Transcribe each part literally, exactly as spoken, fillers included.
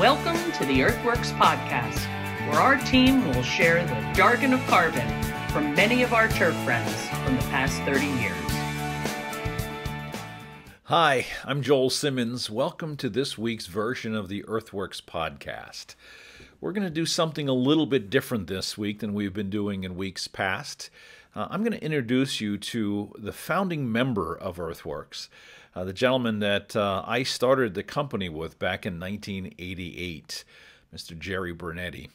Welcome to the Earthworks Podcast, where our team will share the jargon of carbon from many of our turf friends from the past thirty years. Hi, I'm Joel Simmons. Welcome to this week's version of the Earthworks Podcast. We're going to do something a little bit different this week than we've been doing in weeks past. Uh, I'm going to introduce you to the founding member of Earthworks, uh, the gentleman that uh, I started the company with back in nineteen eighty-eight, Mister Jerry Brunetti.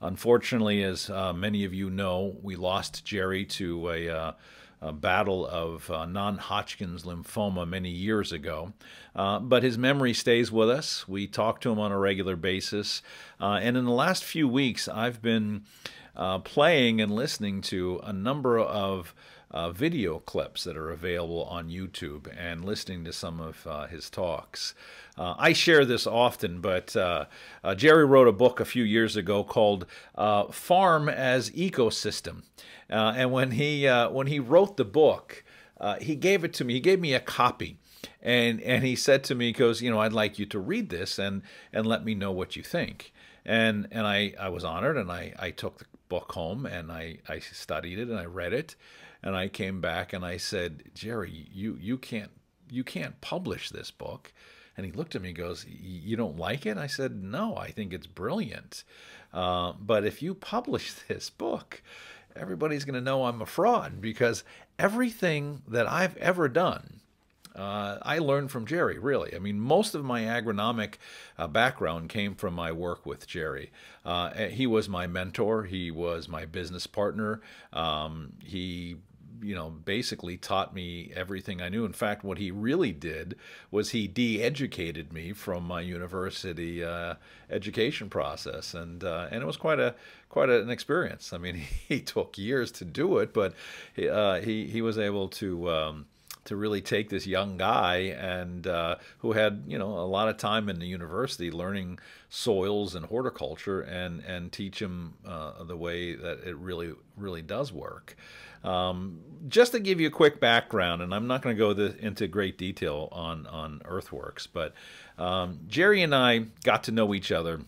Unfortunately, as uh, many of you know, we lost Jerry to a, uh, a battle of uh, non-Hodgkin's lymphoma many years ago, uh, but his memory stays with us. We talk to him on a regular basis, uh, and in the last few weeks, I've been Uh, playing and listening to a number of uh, video clips that are available on YouTube and listening to some of uh, his talks. Uh, I share this often, but uh, uh, Jerry wrote a book a few years ago called uh, Farm as Ecosystem. Uh, and when he, uh, when he wrote the book, uh, he gave it to me. He gave me a copy. And, and he said to me, he goes, you know, I'd like you to read this and, and let me know what you think. And, and I, I was honored, and I, I took the book home, and I, I studied it, and I read it, and I came back, and I said, Jerry, you, you, can't, you can't publish this book. And he looked at me and goes, you don't like it? I said, no, I think it's brilliant. Uh, but if you publish this book, everybody's going to know I'm a fraud, because everything that I've ever done, Uh, I learned from Jerry, really. I mean, most of my agronomic uh, background came from my work with Jerry. Uh, he was my mentor. He was my business partner. Um, he, you know, basically taught me everything I knew. In fact, what he really did was he de-educated me from my university uh, education process, and uh, and it was quite a quite an experience. I mean, he took years to do it, but he uh, he, he was able to. Um, to really take this young guy and uh, who had, you know, a lot of time in the university learning soils and horticulture and, and teach him uh, the way that it really, really does work. Um, just to give you a quick background, and I'm not going to go this, into great detail on, on Earthworks, but um, Jerry and I got to know each other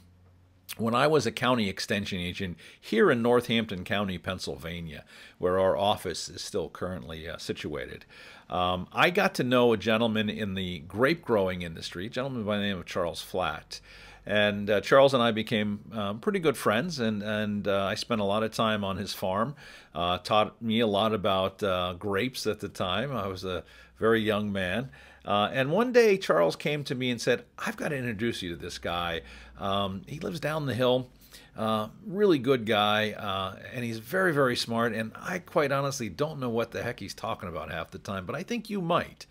when I was a county extension agent here in Northampton County, Pennsylvania, where our office is still currently uh, situated. Um, I got to know a gentleman in the grape growing industry, a gentleman by the name of Charles Flatt. And uh, Charles and I became uh, pretty good friends, and, and uh, I spent a lot of time on his farm. Uh, taught me a lot about uh, grapes at the time. I was a very young man. Uh, and one day, Charles came to me and said, I've got to introduce you to this guy. Um, he lives down the hill, uh, really good guy, uh, and he's very, very smart. And I quite honestly don't know what the heck he's talking about half the time, but I think you might.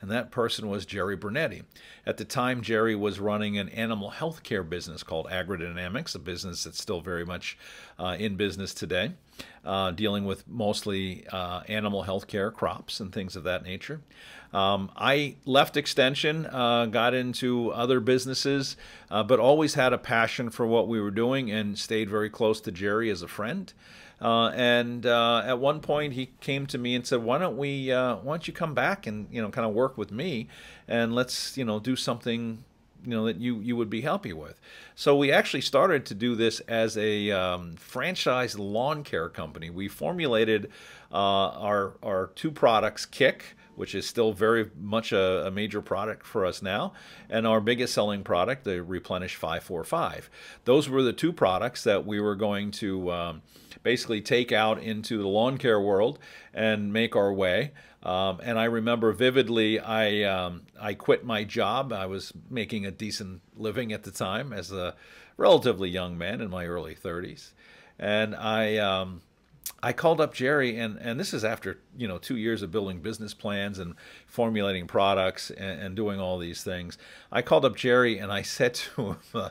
And that person was Jerry Brunetti. At the time, Jerry was running an animal health care business called Agrodynamics, a business that's still very much uh, in business today, uh, dealing with mostly uh, animal health care, crops, and things of that nature. Um, I left Extension, uh, got into other businesses, uh, but always had a passion for what we were doing and stayed very close to Jerry as a friend. Uh, and uh, at one point, he came to me and said, "Why don't we? Uh, why don't you come back and, you know, kind of work with me, and let's, you know, do something, you know, that you you would be happy with." So we actually started to do this as a um, franchise lawn care company. We formulated uh, our our two products, Kick, which is still very much a, a major product for us now, and our biggest selling product, the Replenish five four five. Those were the two products that we were going to um, basically take out into the lawn care world and make our way. Um, and I remember vividly, I, um, I quit my job. I was making a decent living at the time as a relatively young man in my early thirties. And I... Um, I called up Jerry, and, and this is after, you know, two years of building business plans and formulating products and, and doing all these things. I called up Jerry, and I said to him, uh,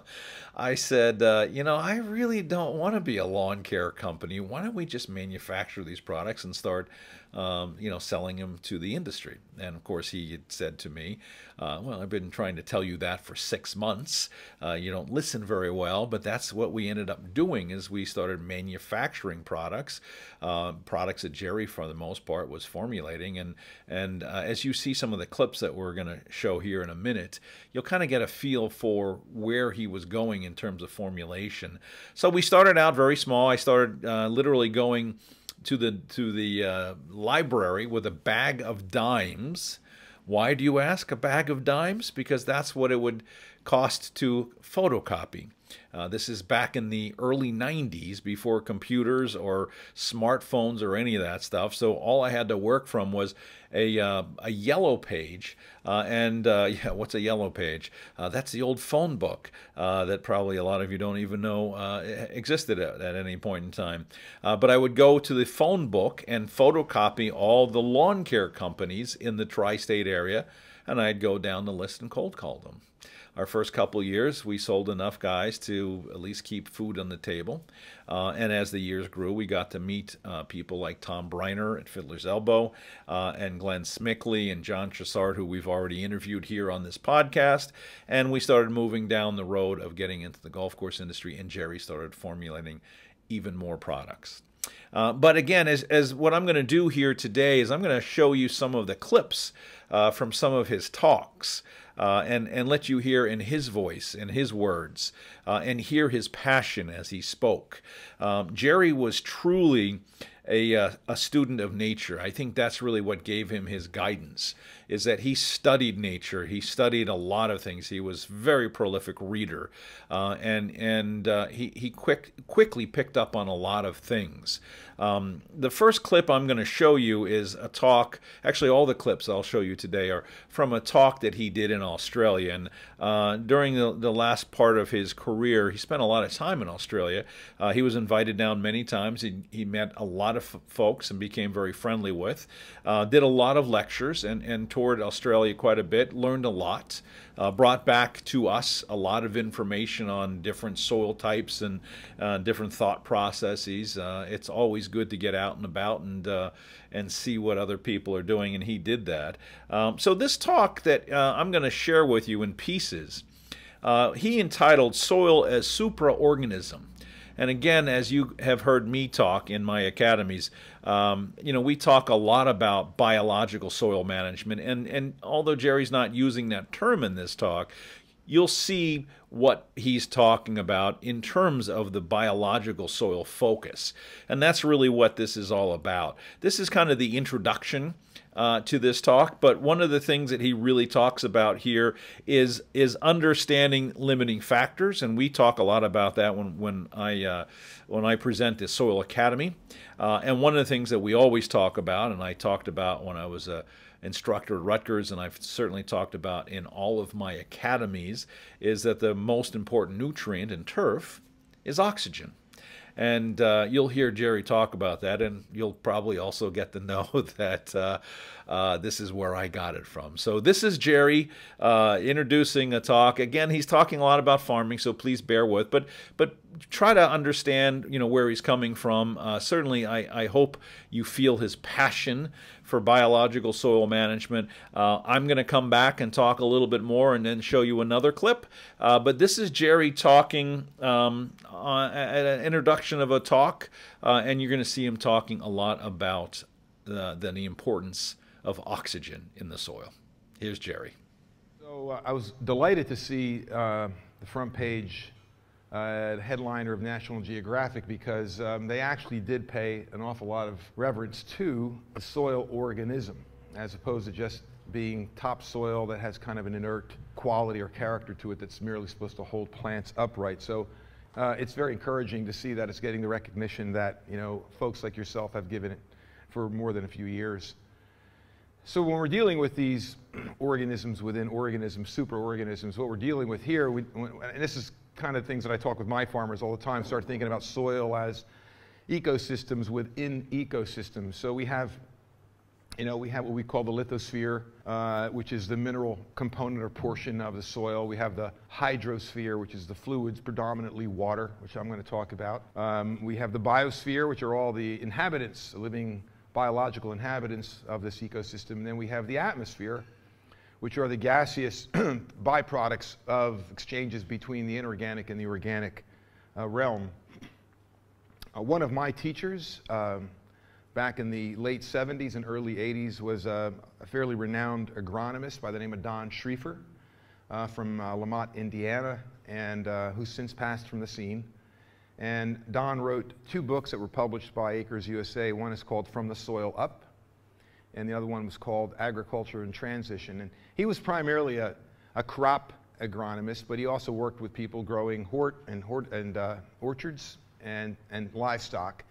I said, uh, you know, I really don't want to be a lawn care company. Why don't we just manufacture these products and start um, you know, selling him to the industry. And of course, he had said to me, uh, well, I've been trying to tell you that for six months. Uh, you don't listen very well, but that's what we ended up doing is we started manufacturing products, uh, products that Jerry, for the most part, was formulating. And, and uh, as you see some of the clips that we're going to show here in a minute, you'll kind of get a feel for where he was going in terms of formulation. So we started out very small. I started uh, literally going to the to the uh, library with a bag of dimes. Why do you ask? A bag of dimes? Because that's what it would cost to photocopy. Uh, this is back in the early nineties, before computers or smartphones or any of that stuff. So all I had to work from was a uh, a yellow page. Uh, and uh, yeah, what's a yellow page? Uh, that's the old phone book uh, that probably a lot of you don't even know uh, existed at, at any point in time. Uh, but I would go to the phone book and photocopy all the lawn care companies in the tri-state area, and I'd go down the list and cold call them. Our first couple years, we sold enough guys to at least keep food on the table. Uh, and as the years grew, we got to meet uh, people like Tom Briner at Fiddler's Elbow uh, and Glenn Smickley and John Chessard, who we've already interviewed here on this podcast. And we started moving down the road of getting into the golf course industry, and Jerry started formulating even more products. Uh, but again, as, as what I'm going to do here today is I'm going to show you some of the clips uh, from some of his talks. Uh, and, and let you hear in his voice, in his words, uh, and hear his passion as he spoke. Um, Jerry was truly a, uh, a student of nature. I think that's really what gave him his guidance, is that he studied nature. He studied a lot of things. He was a very prolific reader, uh, and, and uh, he, he quick, quickly picked up on a lot of things. Um, the first clip I'm going to show you is a talk. Actually, all the clips I'll show you today are from a talk that he did in Australia. And uh, during the, the last part of his career, he spent a lot of time in Australia. Uh, he was invited down many times. He, he met a lot of folks and became very friendly with. Uh, did a lot of lectures and, and toured Australia quite a bit. Learned a lot. Uh, brought back to us a lot of information on different soil types and uh, different thought processes. Uh, it's always good to get out and about and uh, and see what other people are doing, and he did that. Um, so this talk that uh, I'm going to share with you in pieces, uh, he entitled Soil as Supraorganism. And again, as you have heard me talk in my academies, um, you know, we talk a lot about biological soil management. And, and although Jerry's not using that term in this talk, you'll see what he's talking about in terms of the biological soil focus. And that's really what this is all about. This is kind of the introduction Uh, to this talk, but one of the things that he really talks about here is is understanding limiting factors, and we talk a lot about that when when I uh, when I present the Soil Academy. Uh, and one of the things that we always talk about, and I talked about when I was a instructor at Rutgers, and I've certainly talked about in all of my academies, is that the most important nutrient in turf is oxygen. And uh, you'll hear Jerry talk about that, and you'll probably also get to know that uh, uh, this is where I got it from. So this is Jerry uh, introducing a talk. Again, he's talking a lot about farming, so please bear with. But but try to understand, you know, where he's coming from. Uh, certainly, I, I hope you feel his passion for biological soil management. Uh, I'm going to come back and talk a little bit more and then show you another clip. Uh, but this is Jerry talking um, uh, at an introduction of a talk, uh, and you're going to see him talking a lot about the, the, the importance of oxygen in the soil. Here's Jerry. So uh, I was delighted to see uh, the front page Uh, the headliner of National Geographic, because um, they actually did pay an awful lot of reverence to the soil organism, as opposed to just being topsoil that has kind of an inert quality or character to it that's merely supposed to hold plants upright. So uh, it's very encouraging to see that it's getting the recognition that, you know, folks like yourself have given it for more than a few years. So when we're dealing with these organisms within organisms, superorganisms, what we're dealing with here, we, and this is kind of things that I talk with my farmers all the time, start thinking about soil as ecosystems within ecosystems. So we have, you know, we have what we call the lithosphere, uh, which is the mineral component or portion of the soil. We have the hydrosphere, which is the fluids, predominantly water, which I'm going to talk about. Um, we have the biosphere, which are all the inhabitants, living biological inhabitants of this ecosystem. And then we have the atmosphere, which are the gaseous byproducts of exchanges between the inorganic and the organic uh, realm. Uh, one of my teachers um, back in the late seventies and early eighties was uh, a fairly renowned agronomist by the name of Don Schrieffer uh, from uh, Lamont, Indiana, and uh, who's since passed from the scene. And Don wrote two books that were published by Acres U S A. One is called From the Soil Up, and the other one was called Agriculture in Transition. And he was primarily a, a crop agronomist, but he also worked with people growing hort and, hort and uh, orchards and, and livestock.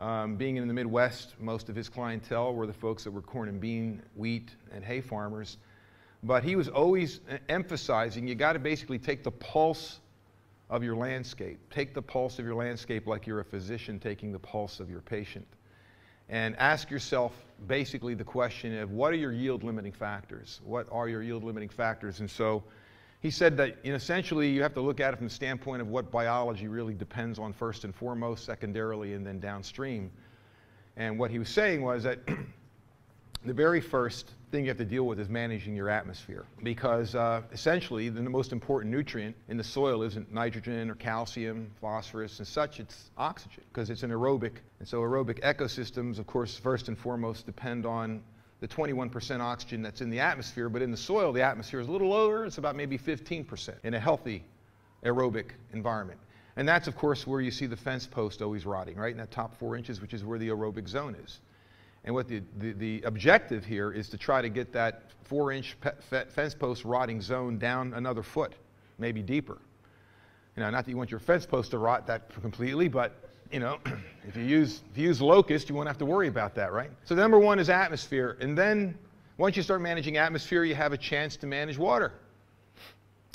Um, being in the Midwest, most of his clientele were the folks that were corn and bean, wheat, and hay farmers. But he was always emphasizing you got to basically take the pulse of your landscape. Take the pulse of your landscape like you're a physician taking the pulse of your patient. And ask yourself basically the question of what are your yield limiting factors? What are your yield limiting factors? And so he said that you know, essentially you have to look at it from the standpoint of what biology really depends on first and foremost, secondarily, and then downstream. And what he was saying was that the very first thing you have to deal with is managing your atmosphere, because uh, essentially the most important nutrient in the soil isn't nitrogen or calcium, phosphorus and such, it's oxygen, because it's an aerobic. And so aerobic ecosystems, of course, first and foremost depend on the twenty-one percent oxygen that's in the atmosphere, but in the soil the atmosphere is a little lower, it's about maybe fifteen percent in a healthy aerobic environment. And that's, of course, where you see the fence post always rotting, right, in that top four inches, which is where the aerobic zone is. And what the, the, the objective here is to try to get that four-inch fence post rotting zone down another foot, maybe deeper. You know, not that you want your fence post to rot that completely, but you know, if you use if you use locust, you won't have to worry about that, right? So the number one is atmosphere, and then once you start managing atmosphere, you have a chance to manage water.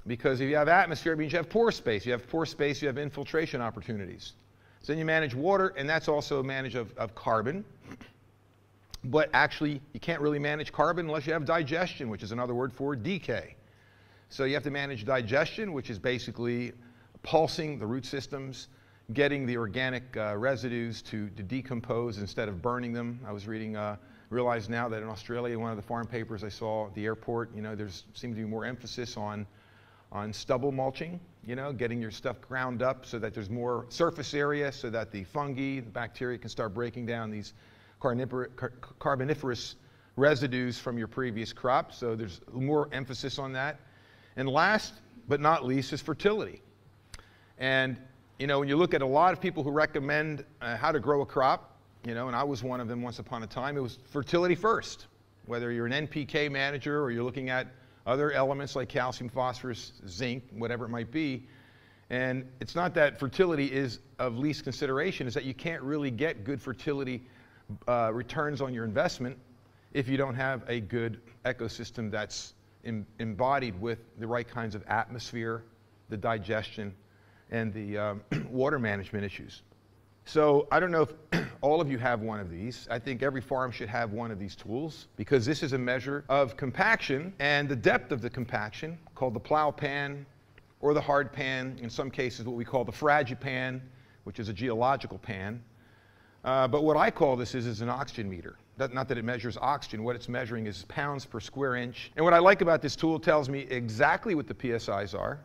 Because if you have atmosphere, it means you have pore space. You have pore space, you have infiltration opportunities. So then you manage water, and that's also a manage of, of carbon. But actually, you can't really manage carbon unless you have digestion, which is another word for decay. So you have to manage digestion, which is basically pulsing the root systems, getting the organic uh, residues to, to decompose instead of burning them. I was reading, uh, realized now that in Australia, one of the farm papers I saw at the airport, you know, there seems to be more emphasis on, on stubble mulching, you know, getting your stuff ground up so that there's more surface area so that the fungi, the bacteria can start breaking down these carboniferous residues from your previous crop, so there's more emphasis on that. And last but not least is fertility. And you know, when you look at a lot of people who recommend uh, how to grow a crop, you know, and I was one of them once upon a time, it was fertility first. Whether you're an N P K manager or you're looking at other elements like calcium, phosphorus, zinc, whatever it might be. And it's not that fertility is of least consideration, it's that you can't really get good fertility Uh, returns on your investment if you don't have a good ecosystem that's em embodied with the right kinds of atmosphere, the digestion, and the um, water management issues. So I don't know if all of you have one of these. I think every farm should have one of these tools, because this is a measure of compaction and the depth of the compaction, called the plow pan or the hard pan, in some cases what we call the fragipan, which is a geological pan. Uh, but what I call this is, is an oxygen meter. That, not that it measures oxygen, what it's measuring is pounds per square inch. And what I like about this tool, it tells me exactly what the P S Is are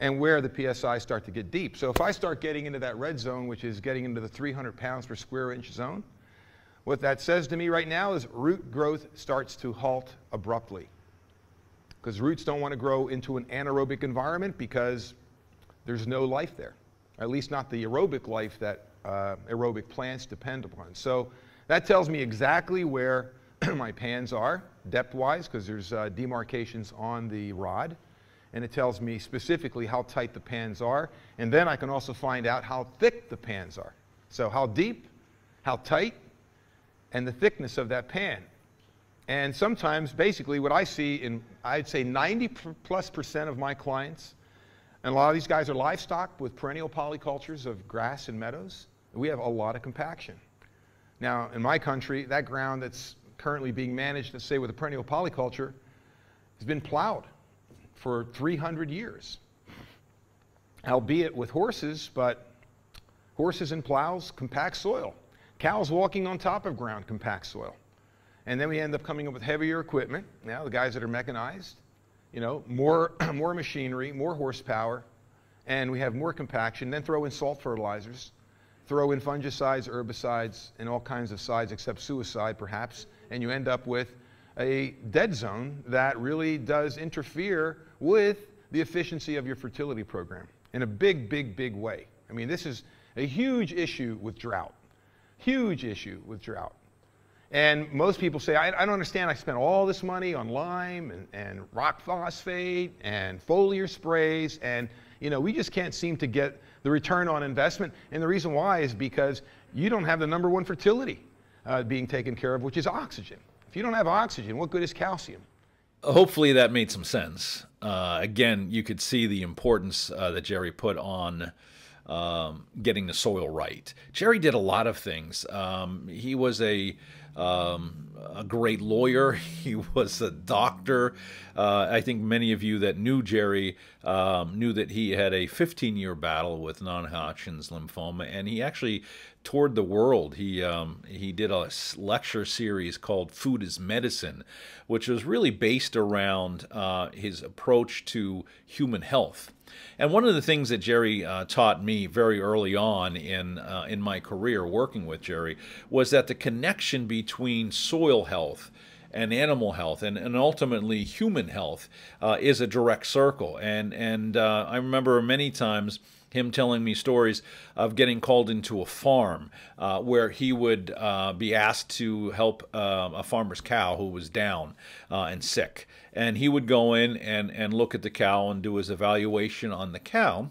and where the P S Is start to get deep. So if I start getting into that red zone, which is getting into the three hundred pounds per square inch zone, what that says to me right now is root growth starts to halt abruptly. Because roots don't want to grow into an anaerobic environment because there's no life there, at least not the aerobic life that Uh, aerobic plants depend upon. So that tells me exactly where my pans are depth-wise, because there's uh, demarcations on the rod, and it tells me specifically how tight the pans are, and then I can also find out how thick the pans are. So how deep, how tight, and the thickness of that pan. And sometimes basically what I see in, I'd say ninety plus percent of my clients, and a lot of these guys are livestock with perennial polycultures of grass and meadows. We have a lot of compaction. Now, in my country, that ground that's currently being managed, let's say with a perennial polyculture, has been plowed for three hundred years. Albeit with horses, but horses and plows compact soil. Cows walking on top of ground compacts soil. And then we end up coming up with heavier equipment. Now, the guys that are mechanized, you know, more, more machinery, more horsepower, and we have more compaction. Then throw in salt fertilizers, throw in fungicides, herbicides, and all kinds of sides except suicide, perhaps, and you end up with a dead zone that really does interfere with the efficiency of your fertility program in a big, big, big way. I mean, this is a huge issue with drought, huge issue with drought. And most people say, I, I don't understand, I spent all this money on lime and, and rock phosphate and foliar sprays, and you know, we just can't seem to get the return on investment. And the reason why is because you don't have the number one fertility uh, being taken care of, which is oxygen. If you don't have oxygen, what good is calcium? Hopefully that made some sense. Uh, again, you could see the importance uh, that Jerry put on um, getting the soil right. Jerry did a lot of things. Um, he was a Um, a great lawyer. He was a doctor. Uh, I think many of you that knew Jerry um, knew that he had a fifteen-year battle with non-Hodgkin's lymphoma, and he actually toured the world. He um, he did a lecture series called "Food is Medicine," which was really based around uh, his approach to human health. And one of the things that Jerry uh, taught me very early on in, uh, in my career working with Jerry was that the connection between soil health and animal health and, and ultimately human health uh, is a direct circle. And, and uh, I remember many times him telling me stories of getting called into a farm uh, where he would uh, be asked to help uh, a farmer's cow who was down uh, and sick. And he would go in and, and look at the cow and do his evaluation on the cow.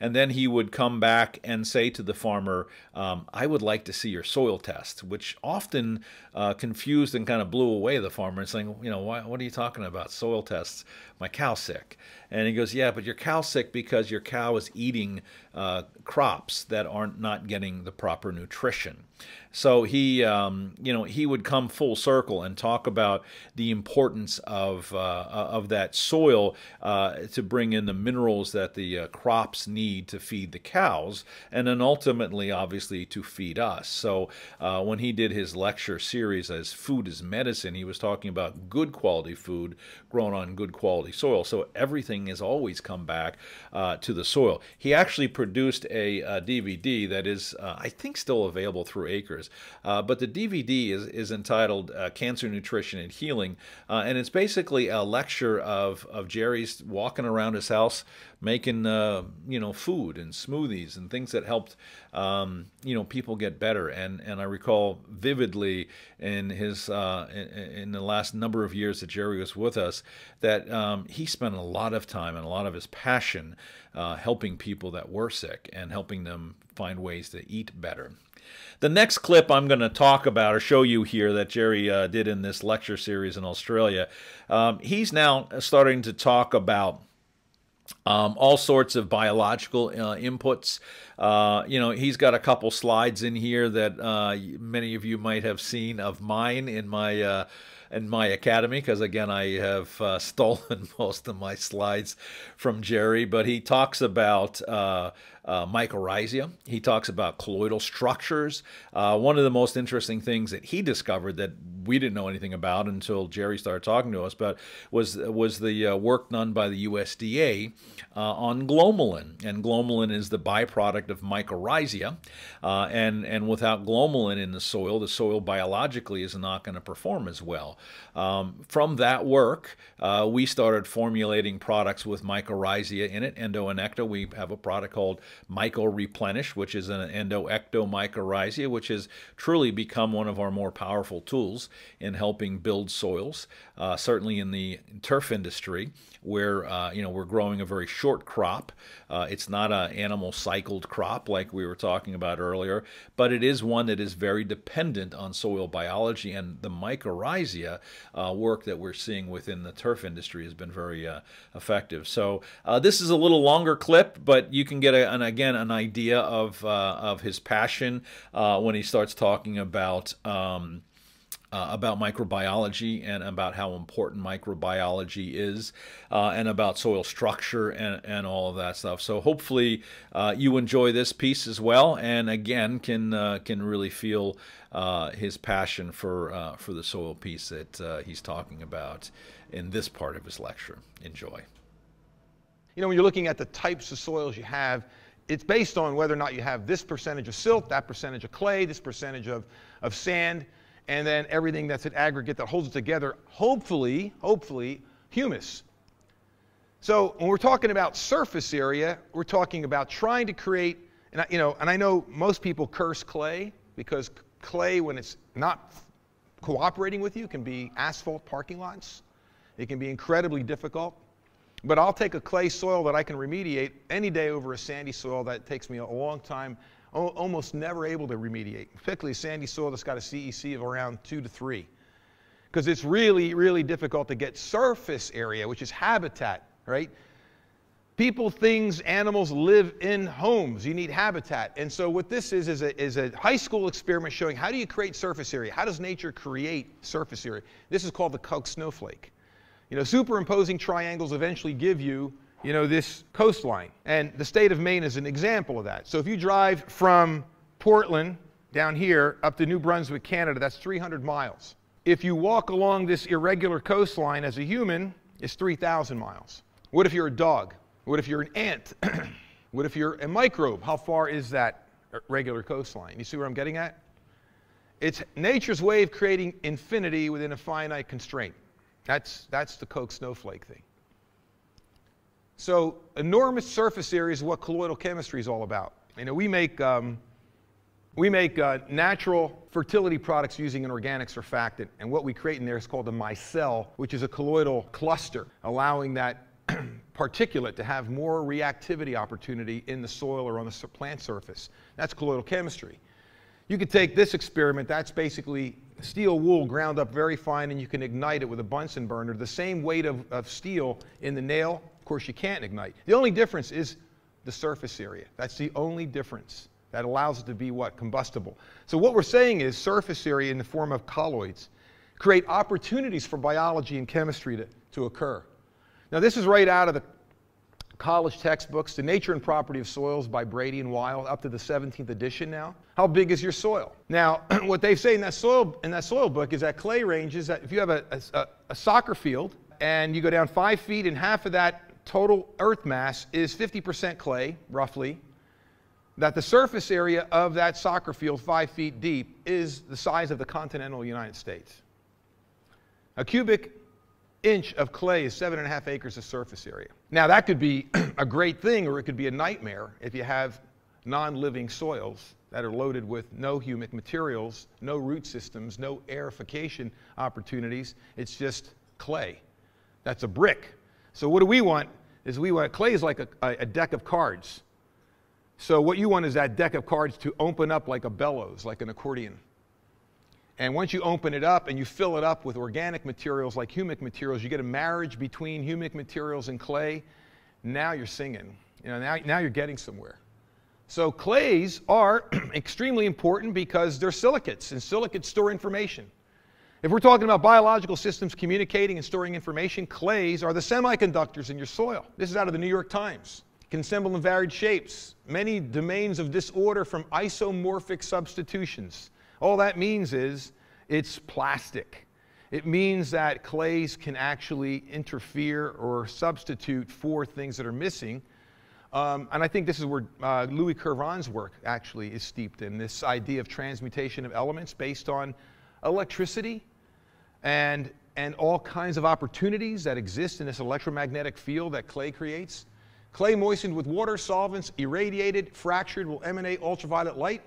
And then he would come back and say to the farmer, um, I would like to see your soil test, which often uh, confused and kind of blew away the farmer and saying, you know, why, what are you talking about? Soil tests? My cow's sick. And he goes, yeah, but your cow's sick because your cow is eating uh, crops that aren't not getting the proper nutrition. So he, um, you know, he would come full circle and talk about the importance of, uh, of that soil uh, to bring in the minerals that the uh, crops need to feed the cows, and then ultimately, obviously, to feed us. So uh, when he did his lecture series as Food is Medicine, he was talking about good quality food grown on good quality soil. So everything has always come back uh, to the soil. He actually produced a, a D V D that is, uh, I think, still available through Acres, uh, but the D V D is, is entitled uh, Cancer, Nutrition, and Healing, uh, and it's basically a lecture of, of Jerry's walking around his house making uh, you know, food and smoothies and things that helped um, you know, people get better. And, and I recall vividly in his uh, in, in the last number of years that Jerry was with us that um, he spent a lot of time and a lot of his passion uh, helping people that were sick and helping them find ways to eat better. The next clip I'm going to talk about or show you here that Jerry uh, did in this lecture series in Australia, um, he's now starting to talk about Um, all sorts of biological uh, inputs. Uh, you know, he's got a couple slides in here that uh, many of you might have seen of mine in my uh, in my academy, because again, I have uh, stolen most of my slides from Jerry. But he talks about uh, uh, mycorrhizae. He talks about colloidal structures. Uh, one of the most interesting things that he discovered that we didn't know anything about until Jerry started talking to us about was was the uh, work done by the U S D A uh, on glomalin. And glomalin is the byproduct of mycorrhizae, uh, and and without glomalin in the soil, the soil biologically is not going to perform as well. Um, from that work, uh, we started formulating products with mycorrhizae in it, endo and ecto. We have a product called Myco Replenish, which is an endo-ecto mycorrhizae, which has truly become one of our more powerful tools in helping build soils, uh, certainly in the turf industry, where uh, you know, we're growing a very short crop. Uh, it's not an animal cycled crop like we were talking about earlier, but it is one that is very dependent on soil biology, and the mycorrhizae uh, work that we're seeing within the turf industry has been very uh, effective. So uh, this is a little longer clip, but you can get a, an, again an idea of uh, of his passion uh, when he starts talking about Um, Uh, about microbiology and about how important microbiology is, uh, and about soil structure and, and all of that stuff. So hopefully uh, you enjoy this piece as well, and again can uh, can really feel uh, his passion for uh, for the soil piece that uh, he's talking about in this part of his lecture. Enjoy. You know, when you're looking at the types of soils you have, it's based on whether or not you have this percentage of silt, that percentage of clay, this percentage of, of sand, and then everything that's an aggregate that holds it together, hopefully, hopefully, humus. So when we're talking about surface area, we're talking about trying to create, and I, you know, and I know most people curse clay, because clay, when it's not cooperating with you, can be asphalt parking lots. It can be incredibly difficult. But I'll take a clay soil that I can remediate any day over a sandy soil that takes me a long time, almost never able to remediate, particularly sandy soil that's got a C E C of around two to three. Because it's really, really difficult to get surface area, which is habitat, right? People, things, animals live in homes. You need habitat. And so what this is is a, is a high school experiment showing how do you create surface area? How does nature create surface area? This is called the Koch snowflake. You know, superimposing triangles eventually give you you know, this coastline. And the state of Maine is an example of that. So if you drive from Portland down here up to New Brunswick, Canada, that's three hundred miles. If you walk along this irregular coastline as a human, it's three thousand miles. What if you're a dog? What if you're an ant? What if you're a microbe? How far is that regular coastline? You see where I'm getting at? It's nature's way of creating infinity within a finite constraint. That's, that's the Koch snowflake thing. So enormous surface area is what colloidal chemistry is all about. You know, we make, um, we make uh, natural fertility products using an organic surfactant, and what we create in there is called a micelle, which is a colloidal cluster, allowing that particulate to have more reactivity opportunity in the soil or on the plant surface. That's colloidal chemistry. You could take this experiment, that's basically steel wool ground up very fine, and you can ignite it with a Bunsen burner, the same weight of, of steel in the nail. Of course, you can't ignite. The only difference is the surface area. That's the only difference that allows it to be what? Combustible. So what we're saying is surface area in the form of colloids create opportunities for biology and chemistry to, to occur. Now, this is right out of the college textbooks, The Nature and Property of Soils by Brady and Weil, up to the seventeenth edition now. How big is your soil? Now, what they say in that soil, in that soil book is that clay ranges, that if you have a, a, a soccer field and you go down five feet and half of that total earth mass is fifty percent clay, roughly, that the surface area of that soccer field five feet deep is the size of the continental United States. A cubic inch of clay is seven and a half acres of surface area. Now that could be a great thing, or it could be a nightmare if you have non-living soils that are loaded with no humic materials, no root systems, no aerification opportunities. It's just clay. That's a brick. So what do we want is we want, clay is like a, a deck of cards. So what you want is that deck of cards to open up like a bellows, like an accordion. And once you open it up and you fill it up with organic materials like humic materials, you get a marriage between humic materials and clay. Now you're singing. You know, now, now you're getting somewhere. So clays are extremely important because they're silicates, and silicates store information. If we're talking about biological systems communicating and storing information, clays are the semiconductors in your soil. This is out of the New York Times. It can assemble in varied shapes, many domains of disorder from isomorphic substitutions. All that means is it's plastic. It means that clays can actually interfere or substitute for things that are missing. Um, and I think this is where uh, Louis Kervan's work actually is steeped in, this idea of transmutation of elements based on electricity. And, and all kinds of opportunities that exist in this electromagnetic field that clay creates. Clay moistened with water, solvents, irradiated, fractured, will emanate ultraviolet light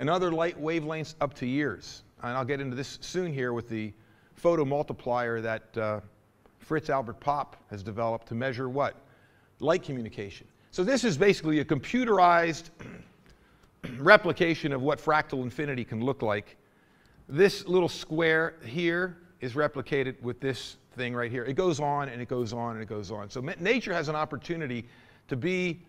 and other light wavelengths up to years. And I'll get into this soon here with the photomultiplier that uh, Fritz Albert Popp has developed to measure what? Light communication. So this is basically a computerized replication of what fractal infinity can look like. This little square here is replicated with this thing right here. It goes on and it goes on and it goes on. So nature has an opportunity to be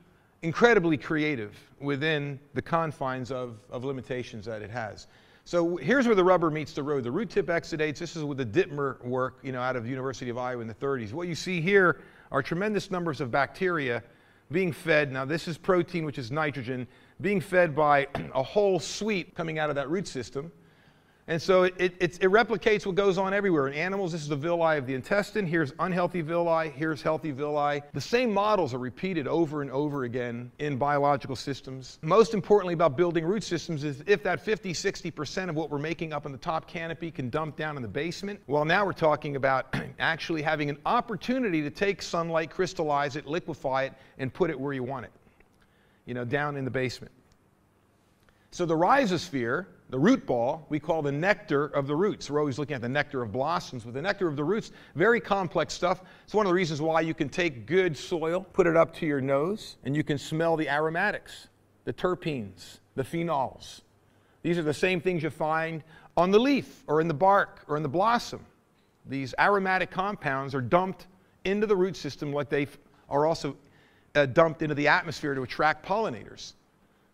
incredibly creative within the confines of, of limitations that it has. So here's where the rubber meets the road. The root tip exudates. This is with the Dittmer work, you know, out of the University of Iowa in the thirties. What you see here are tremendous numbers of bacteria being fed. Now this is protein, which is nitrogen, being fed by a whole suite coming out of that root system. And so it, it, it replicates what goes on everywhere. In animals, this is the villi of the intestine. Here's unhealthy villi. Here's healthy villi. The same models are repeated over and over again in biological systems. Most importantly about building root systems is if that fifty, sixty percent of what we're making up in the top canopy can dump down in the basement, well, now we're talking about actually having an opportunity to take sunlight, crystallize it, liquefy it, and put it where you want it, you know, down in the basement. So the rhizosphere, the root ball, we call the nectar of the roots. We're always looking at the nectar of blossoms, but the nectar of the roots, very complex stuff. It's one of the reasons why you can take good soil, put it up to your nose, and you can smell the aromatics, the terpenes, the phenols. These are the same things you find on the leaf or in the bark or in the blossom. These aromatic compounds are dumped into the root system like they are also uh, dumped into the atmosphere to attract pollinators.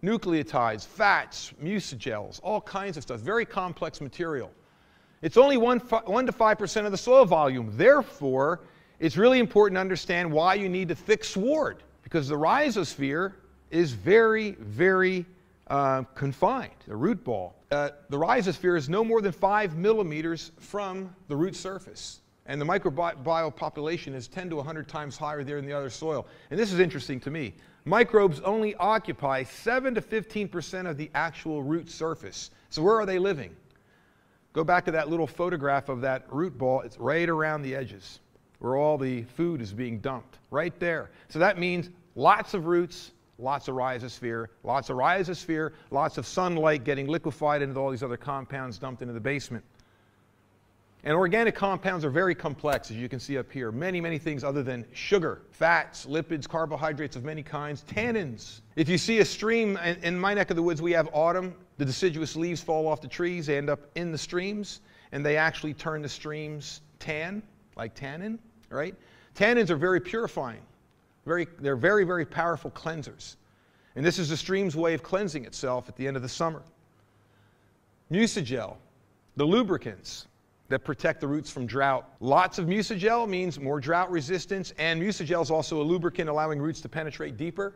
Nucleotides, fats, mucigels, all kinds of stuff, very complex material. It's only one, one to five percent of the soil volume. Therefore, it's really important to understand why you need a thick sward, because the rhizosphere is very, very uh, confined, the root ball. Uh, the rhizosphere is no more than five millimeters from the root surface. And the microbial population is ten to one hundred times higher there than the other soil. And this is interesting to me. Microbes only occupy seven to fifteen percent of the actual root surface. So where are they living? Go back to that little photograph of that root ball. It's right around the edges where all the food is being dumped, right there. So that means lots of roots, lots of rhizosphere, lots of rhizosphere, lots of sunlight getting liquefied into all these other compounds dumped into the basement. And organic compounds are very complex, as you can see up here. Many, many things other than sugar, fats, lipids, carbohydrates of many kinds, tannins. If you see a stream, in, in my neck of the woods we have autumn, the deciduous leaves fall off the trees, they end up in the streams, and they actually turn the streams tan, like tannin, right? Tannins are very purifying. Very, they're very, very powerful cleansers. And this is the stream's way of cleansing itself at the end of the summer. Mucigel, the lubricants that protect the roots from drought. Lots of mucigel means more drought resistance, and mucigel is also a lubricant allowing roots to penetrate deeper.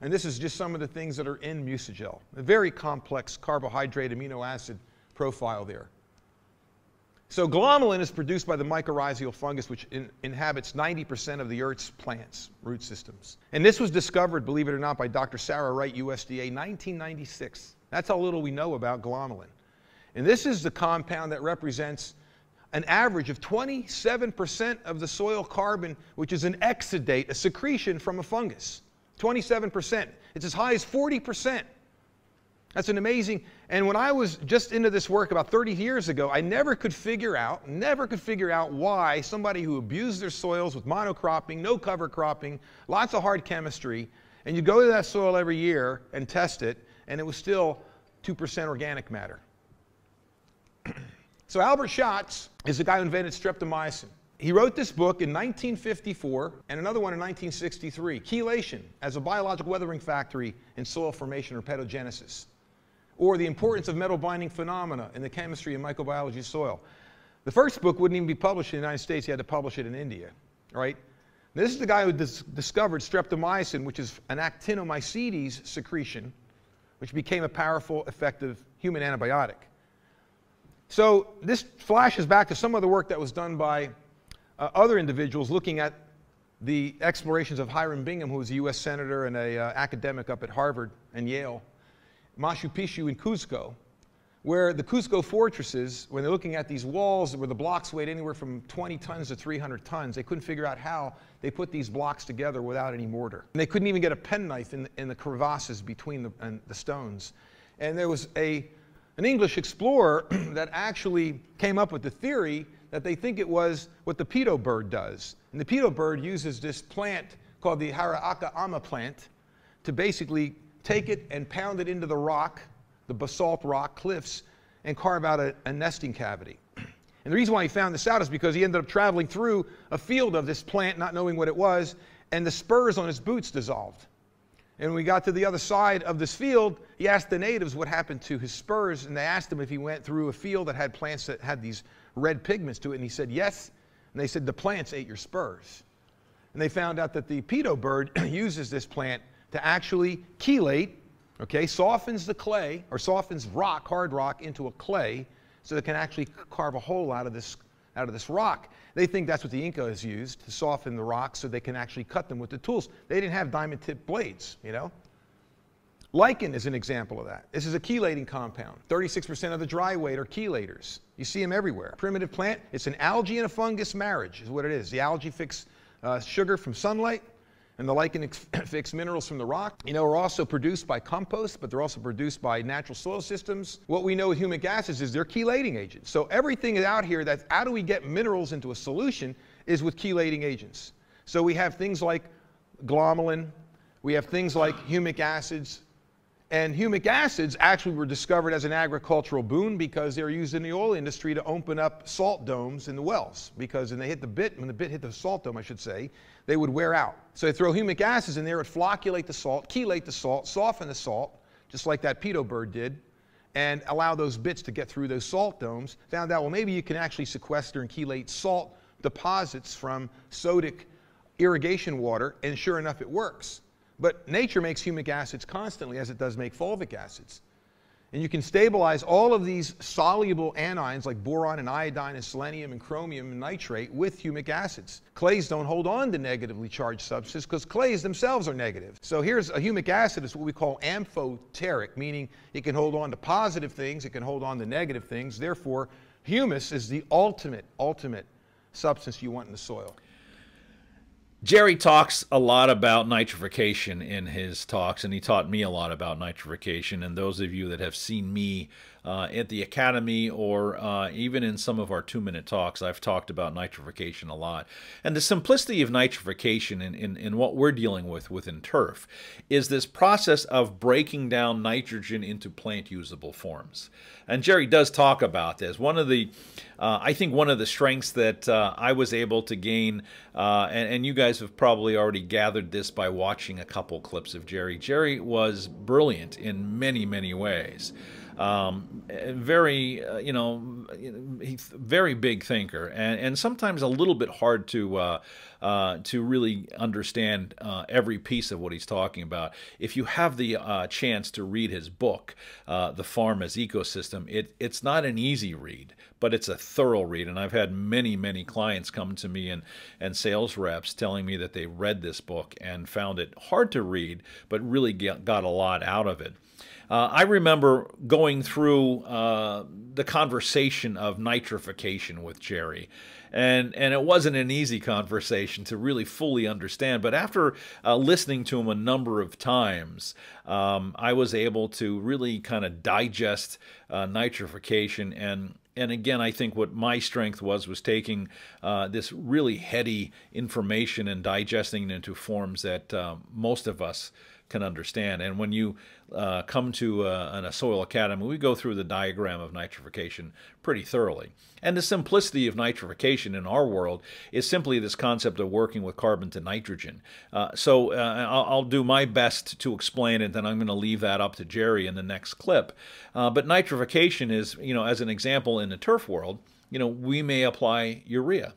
And this is just some of the things that are in mucigel. A very complex carbohydrate amino acid profile there. So glomalin is produced by the mycorrhizal fungus, which in, inhabits ninety percent of the Earth's plants, root systems. And this was discovered, believe it or not, by Doctor Sarah Wright, U S D A, nineteen ninety-six. That's how little we know about glomalin. And this is the compound that represents an average of twenty-seven percent of the soil carbon, which is an exudate, a secretion from a fungus. twenty-seven percent. It's as high as forty percent. That's an amazing. And when I was just into this work about thirty years ago, I never could figure out, never could figure out why somebody who abused their soils with monocropping, no cover cropping, lots of hard chemistry, and you go to that soil every year and test it, and it was still two percent organic matter. So Albert Schatz is the guy who invented streptomycin. He wrote this book in nineteen fifty-four and another one in nineteen sixty-three, Chelation as a Biological Weathering Factory in Soil Formation or Pedogenesis, or the importance of metal binding phenomena in the chemistry and microbiology of soil. The first book wouldn't even be published in the United States. He had to publish it in India, right? This is the guy who dis discovered streptomycin, which is an actinomycetes secretion, which became a powerful, effective human antibiotic. So this flashes back to some of the work that was done by uh, other individuals looking at the explorations of Hiram Bingham, who was a U S senator and an uh, academic up at Harvard and Yale, Machu Picchu in Cuzco, where the Cuzco fortresses, when they're looking at these walls where the blocks weighed anywhere from twenty tons to three hundred tons, they couldn't figure out how they put these blocks together without any mortar. And they couldn't even get a penknife in the, in the crevasses between the, and the stones. And there was a An English explorer that actually came up with the theory that they think it was what the pedo bird does. And the pedo bird uses this plant called the Haraka ama plant to basically take it and pound it into the rock, the basalt rock cliffs, and carve out a, a nesting cavity. And the reason why he found this out is because he ended up traveling through a field of this plant, not knowing what it was, and the spurs on his boots dissolved. And when we got to the other side of this field, he asked the natives what happened to his spurs, and they asked him if he went through a field that had plants that had these red pigments to it, and he said yes, and they said the plants ate your spurs. And they found out that the pedo bird uses this plant to actually chelate, okay, softens the clay, or softens rock, hard rock, into a clay, so it can actually carve a hole out of this, out of this rock. They think that's what the Incas used to soften the rocks so they can actually cut them with the tools. They didn't have diamond-tipped blades, you know. Lichen is an example of that. This is a chelating compound. thirty-six percent of the dry weight are chelators. You see them everywhere. Primitive plant, it's an algae and a fungus marriage is what it is. The algae fix Uh, sugar from sunlight, and the lichen fix minerals from the rock. You know, are also produced by compost, but they're also produced by natural soil systems. What we know with humic acids is they're chelating agents. So everything out here, that's how do we get minerals into a solution, is with chelating agents. So we have things like glomalin, we have things like humic acids, and humic acids actually were discovered as an agricultural boon because they were used in the oil industry to open up salt domes in the wells. Because when they hit the bit, when the bit hit the salt dome, I should say, they would wear out. So they throw humic acids in there, it would flocculate the salt, chelate the salt, soften the salt, just like that pedo bird did, and allow those bits to get through those salt domes. Found out, well, maybe you can actually sequester and chelate salt deposits from sodic irrigation water, and sure enough, it works. But nature makes humic acids constantly, as it does make fulvic acids. And you can stabilize all of these soluble anions like boron and iodine and selenium and chromium and nitrate with humic acids. Clays don't hold on to negatively charged substances because clays themselves are negative. So here's a humic acid. It's what we call amphoteric, meaning it can hold on to positive things, it can hold on to negative things. Therefore, humus is the ultimate, ultimate substance you want in the soil. Jerry talks a lot about nitrification in his talks, and he taught me a lot about nitrification. And those of you that have seen me uh, at the Academy or uh, even in some of our two-minute talks, I've talked about nitrification a lot. And the simplicity of nitrification in, in, in what we're dealing with within turf is this process of breaking down nitrogen into plant-usable forms. And Jerry does talk about this. One of the, uh, I think one of the strengths that uh, I was able to gain, uh, and, and you guys have probably already gathered this by watching a couple clips of Jerry. Jerry was brilliant in many, many ways. Um, very, uh, you know, he's very big thinker, and, and sometimes a little bit hard to uh, uh, to really understand uh, every piece of what he's talking about. If you have the uh, chance to read his book, uh, The Farm as Ecosystem, it, it's not an easy read, but it's a thorough read. And I've had many, many clients come to me and, and sales reps telling me that they read this book and found it hard to read, but really get, got a lot out of it. Uh, I remember going through uh, the conversation of nitrification with Jerry, and, and it wasn't an easy conversation to really fully understand. But after uh, listening to him a number of times, um, I was able to really kind of digest uh, nitrification. And And again, I think what my strength was, was taking uh, this really heady information and digesting it into forms that uh, most of us can understand. And when you uh, come to a, a soil academy, we go through the diagram of nitrification pretty thoroughly. And the simplicity of nitrification in our world is simply this concept of working with carbon to nitrogen. Uh, so uh, I'll, I'll do my best to explain it, then I'm going to leave that up to Jerry in the next clip. Uh, but nitrification is, you know, as an example in the turf world, you know, we may apply urea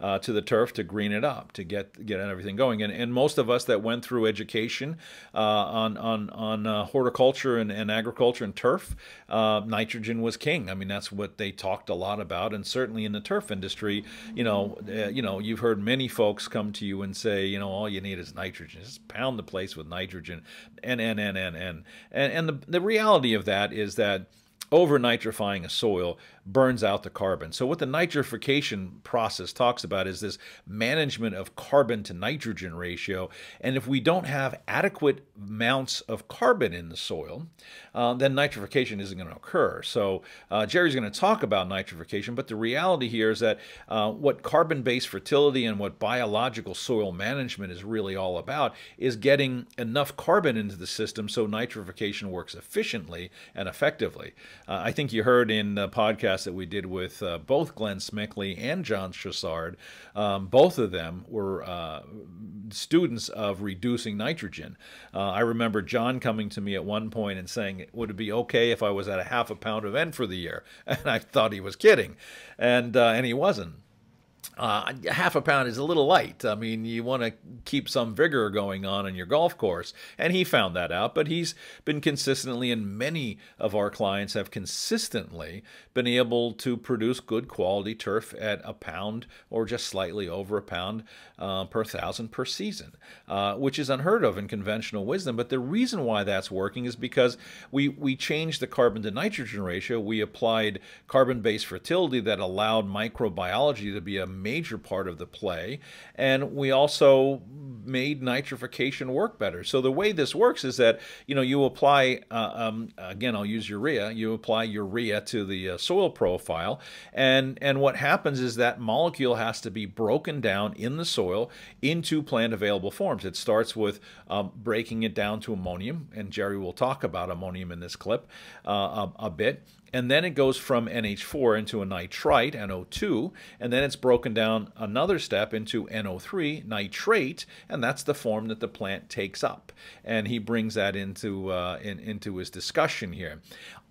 Uh, to the turf to green it up, to get get everything going. And, and most of us that went through education uh, on on, on uh, horticulture and, and agriculture and turf, uh, nitrogen was king. I mean, that's what they talked a lot about. And certainly in the turf industry, you know, uh, you know, you've heard many folks come to you and say, you know, all you need is nitrogen. Just pound the place with nitrogen, and and and and and and, and the, the reality of that is that over nitrifying a soil burns out the carbon. So what the nitrification process talks about is this management of carbon to nitrogen ratio. And if we don't have adequate amounts of carbon in the soil, uh, then nitrification isn't going to occur. So uh, Jerry's going to talk about nitrification, but the reality here is that uh, what carbon-based fertility and what biological soil management is really all about is getting enough carbon into the system so nitrification works efficiently and effectively. Uh, I think you heard in the podcast that we did with uh, both Glenn Smickley and John Strassard, um, both of them were uh, students of reducing nitrogen. Uh, I remember John coming to me at one point and saying, would it be okay if I was at a half a pound of N for the year? And I thought he was kidding, and, uh, and he wasn't. Uh, half a pound is a little light. I mean, you want to keep some vigor going on in your golf course. And he found that out, but he's been consistently, and many of our clients have consistently been able to produce good quality turf at a pound or just slightly over a pound uh, per thousand per season, uh, which is unheard of in conventional wisdom. But the reason why that's working is because we, we changed the carbon to nitrogen ratio. We applied carbon-based fertility that allowed microbiology to be a major part of the play, and we also made nitrification work better. So the way this works is that, you know, you apply, uh, um, again, I'll use urea, you apply urea to the uh, soil profile, and, and what happens is that molecule has to be broken down in the soil into plant-available forms. It starts with um, breaking it down to ammonium, and Jerry will talk about ammonium in this clip uh, a, a bit. And then it goes from N H four into a nitrite, N O two, and then it's broken down another step into N O three, nitrate, and that's the form that the plant takes up. And he brings that into, uh, in, into his discussion here.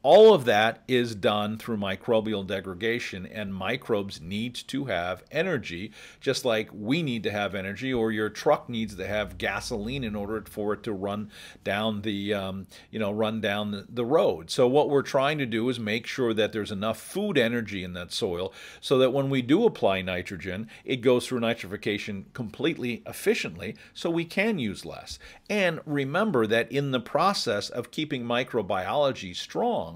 All of that is done through microbial degradation, and microbes need to have energy, just like we need to have energy, or your truck needs to have gasoline in order for it to run down the, um, you know, run down the, the road. So what we're trying to do is make sure that there's enough food energy in that soil, so that when we do apply nitrogen, it goes through nitrification completely efficiently, so we can use less. And remember that in the process of keeping microbiology strong,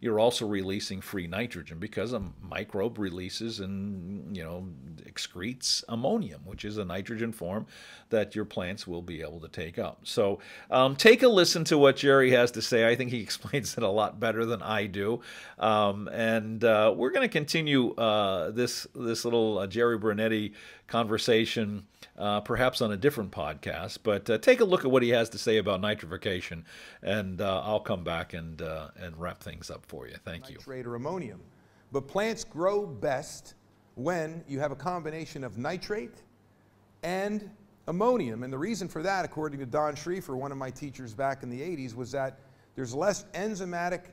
you're also releasing free nitrogen, because a microbe releases and, you know, excretes ammonium, which is a nitrogen form that your plants will be able to take up. So um, take a listen to what Jerry has to say. I think he explains it a lot better than I do. Um, and uh, we're going to continue uh, this, this little uh, Jerry Brunetti conversation, uh, perhaps on a different podcast. But uh, take a look at what he has to say about nitrification, and uh, I'll come back and, uh, and wrap things up for you. For you. Thank you. Nitrate or ammonium. But plants grow best when you have a combination of nitrate and ammonium. And the reason for that, according to Don Schrieffer, one of my teachers back in the eighties, was that there's less enzymatic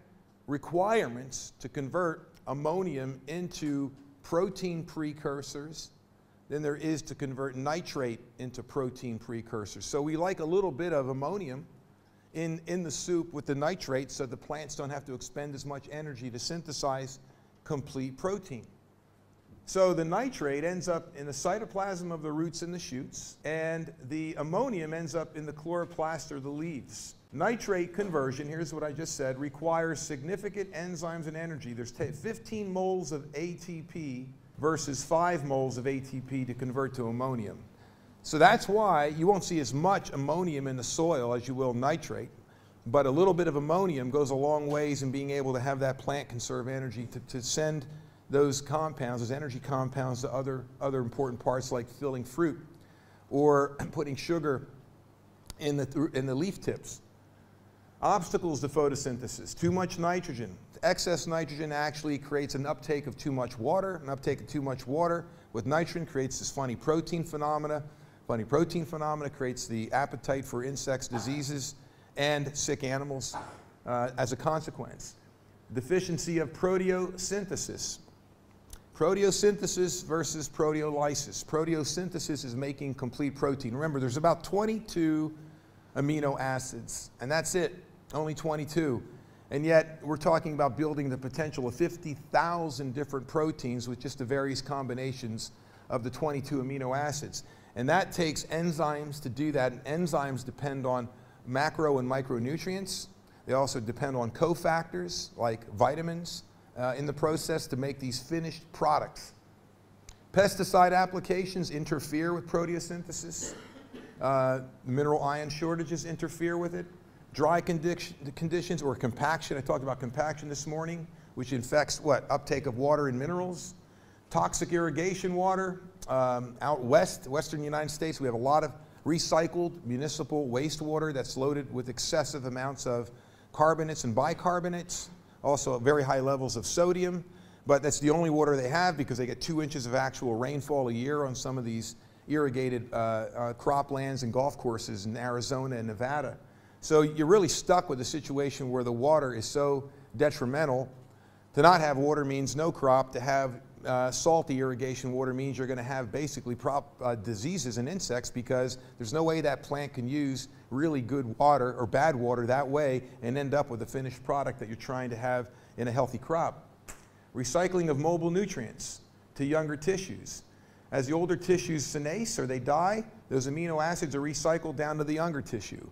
requirements to convert ammonium into protein precursors than there is to convert nitrate into protein precursors. So we like a little bit of ammonium In, in the soup with the nitrate, so the plants don't have to expend as much energy to synthesize complete protein. So the nitrate ends up in the cytoplasm of the roots and the shoots, and the ammonium ends up in the chloroplast or the leaves. Nitrate conversion, here's what I just said, requires significant enzymes and energy. There's fifteen moles of A T P versus five moles of A T P to convert to ammonium. So that's why you won't see as much ammonium in the soil as you will nitrate, but a little bit of ammonium goes a long ways in being able to have that plant conserve energy to, to send those compounds, those energy compounds, to other, other important parts, like filling fruit or putting sugar in the, in the leaf tips. Obstacles to photosynthesis: too much nitrogen. Excess nitrogen actually creates an uptake of too much water. An uptake of too much water with nitrogen creates this funny protein phenomena. Funny protein phenomena creates the appetite for insects, diseases, and sick animals uh, as a consequence. Deficiency of proteosynthesis. Proteosynthesis versus proteolysis. Proteosynthesis is making complete protein. Remember, there's about twenty-two amino acids, and that's it, only twenty-two. And yet, we're talking about building the potential of fifty thousand different proteins with just the various combinations of the twenty-two amino acids. And that takes enzymes to do that. And enzymes depend on macro and micronutrients. They also depend on cofactors like vitamins uh, in the process to make these finished products. Pesticide applications interfere with proteosynthesis. Uh, mineral ion shortages interfere with it. Dry condition, conditions or compaction. I talked about compaction this morning, which infects what? Uptake of water and minerals. Toxic irrigation water. Um, out west, western United States, we have a lot of recycled municipal wastewater that's loaded with excessive amounts of carbonates and bicarbonates, also very high levels of sodium, but that's the only water they have because they get two inches of actual rainfall a year on some of these irrigated uh, uh, croplands and golf courses in Arizona and Nevada. So you're really stuck with a situation where the water is so detrimental. To not have water means no crop. To have uh, salty irrigation water means you're going to have basically prop, uh, diseases and insects, because there's no way that plant can use really good water or bad water that way and end up with a finished product that you're trying to have in a healthy crop. Recycling of mobile nutrients to younger tissues. As the older tissues senesce or they die, those amino acids are recycled down to the younger tissue.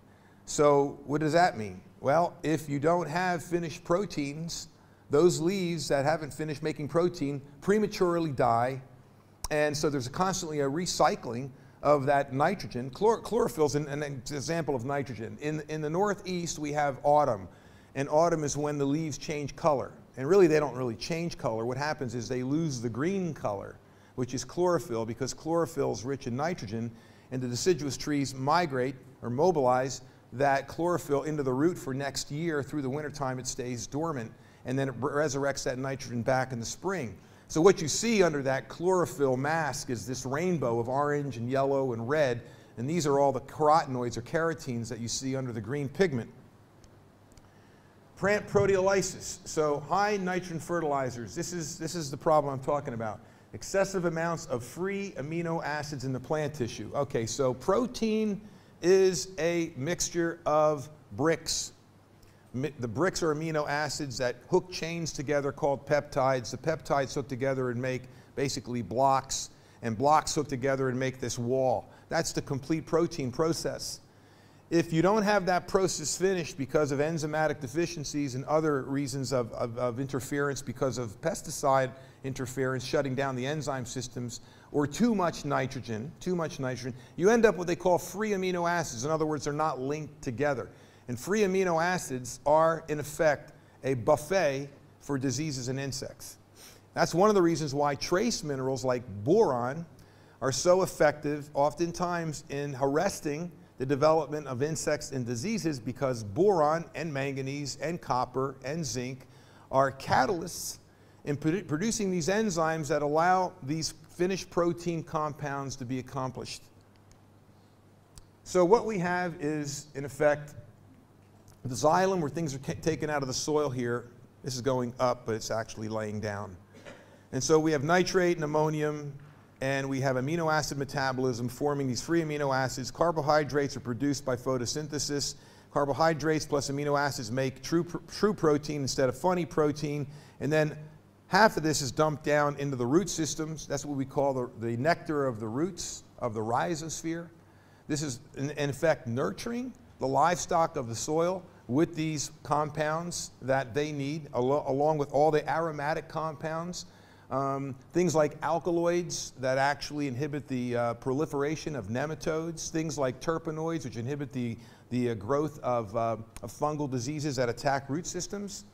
So what does that mean? Well, if you don't have finished proteins, those leaves that haven't finished making protein prematurely die, and so there's constantly a recycling of that nitrogen. Chlor chlorophyll's an, an example of nitrogen. In, in the Northeast, we have autumn, and autumn is when the leaves change color. And really, they don't really change color. What happens is they lose the green color, which is chlorophyll, because chlorophyll is rich in nitrogen, and the deciduous trees migrate or mobilize that chlorophyll into the root for next year. Through the wintertime, it stays dormant, and then it resurrects that nitrogen back in the spring. So what you see under that chlorophyll mask is this rainbow of orange and yellow and red, and these are all the carotenoids or carotenes that you see under the green pigment. Plant proteolysis, so high nitrogen fertilizers. This is, this is the problem I'm talking about. Excessive amounts of free amino acids in the plant tissue. Okay, so protein is a mixture of bricks. The bricks are amino acids that hook chains together called peptides. The peptides hook together and make basically blocks, and blocks hook together and make this wall. That's the complete protein process. If you don't have that process finished because of enzymatic deficiencies and other reasons of, of, of interference, because of pesticide interference shutting down the enzyme systems, or too much nitrogen, too much nitrogen, you end up with what they call free amino acids. In other words, they're not linked together. And free amino acids are, in effect, a buffet for diseases and insects. That's one of the reasons why trace minerals like boron are so effective, oftentimes, in arresting the development of insects and diseases, because boron and manganese and copper and zinc are catalysts in produ- producing these enzymes that allow these finished protein compounds to be accomplished. So what we have is, in effect, the xylem, where things are taken out of the soil here. This is going up, but it's actually laying down. And so we have nitrate and ammonium, and we have amino acid metabolism forming these free amino acids. Carbohydrates are produced by photosynthesis. Carbohydrates plus amino acids make true, pr true protein instead of funny protein. And then half of this is dumped down into the root systems. That's what we call the, the nectar of the roots of the rhizosphere. This is, in, in effect, nurturing the livestock of the soil with these compounds that they need, al along with all the aromatic compounds, um, things like alkaloids that actually inhibit the uh, proliferation of nematodes, things like terpenoids, which inhibit the, the uh, growth of, uh, of fungal diseases that attack root systems.